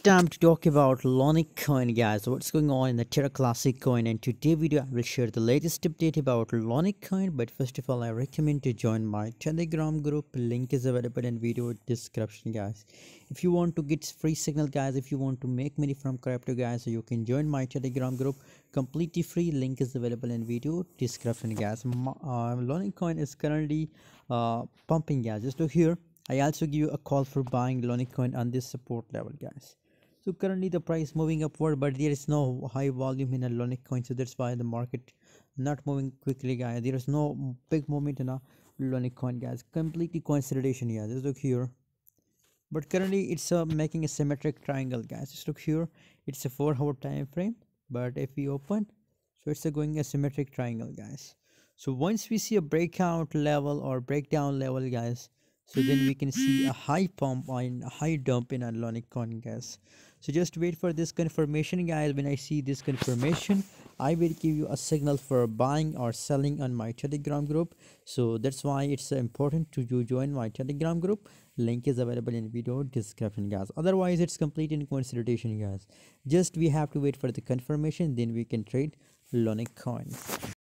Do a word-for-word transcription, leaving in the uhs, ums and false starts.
It's time to talk about Lonic coin, guys. So what's going on in the Terra Classic coin, and today video I will share the latest update about Lonic coin. But first of all, I recommend to join my Telegram group. Link is available in video description, guys. If you want to get free signal, guys, if you want to make money from crypto, guys, so you can join my Telegram group completely free. Link is available in video description, guys. uh, Lonic coin is currently uh, pumping, guys. Just look here. I also give you a call for buying Lonic coin on this support level, guys. So currently the price moving upward, but there is no high volume in a Lonic coin, so that's why the market not moving quickly, guys. There is no big movement in a Lonic coin, guys. Completely consolidation here. Just look here. But currently it's uh, making a symmetric triangle, guys. Just look here. It's a four hour time frame, but if we open, so it's uh, going a symmetric triangle, guys. So once we see a breakout level or breakdown level, guys, so then we can see a high pump and a high dump in a Lonic coin, guys. So just wait for this confirmation, guys. When I see this confirmation, I will give you a signal for buying or selling on my Telegram group. So that's why it's important to you join my Telegram group. Link is available in video description, guys. Otherwise it's complete in consolidation, guys. Just we have to wait for the confirmation, then we can trade Lonic coin.